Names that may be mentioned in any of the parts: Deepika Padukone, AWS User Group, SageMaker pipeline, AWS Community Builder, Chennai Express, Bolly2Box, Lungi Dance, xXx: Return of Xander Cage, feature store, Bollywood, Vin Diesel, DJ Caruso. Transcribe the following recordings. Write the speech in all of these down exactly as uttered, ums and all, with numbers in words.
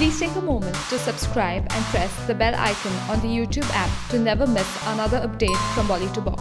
Please take a moment to subscribe and press the bell icon on the YouTube app to never miss another update from Bolly two box.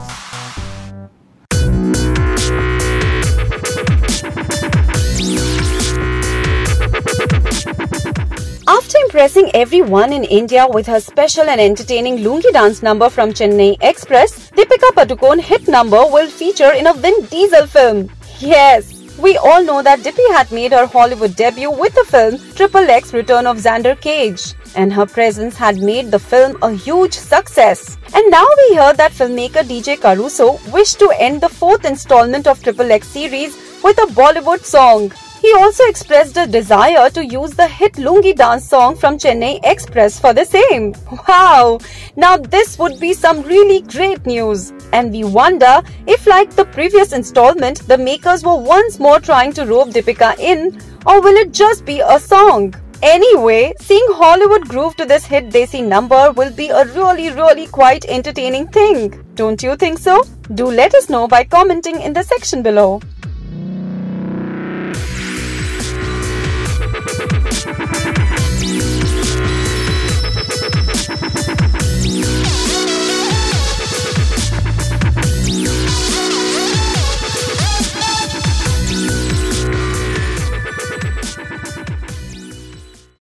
After impressing everyone in India with her special and entertaining Lungi Dance number from Chennai Express, Deepika Padukone's hit number will feature in a Vin Diesel film. Yes, we all know that Deepika had made her Hollywood debut with the film xXx: Return of Xander Cage, and her presence had made the film a huge success. And now we heard that filmmaker D J Caruso wished to end the fourth installment of xXx series with a Bollywood song. He also expressed a desire to use the hit Lungi Dance song from Chennai Express for the same. Wow! Now this would be some really great news. And we wonder if, like the previous installment, the makers were once more trying to rope Deepika in, or will it just be a song? Anyway, seeing Hollywood groove to this hit desi number will be a really really quite entertaining thing. Don't you think so? Do let us know by commenting in the section below.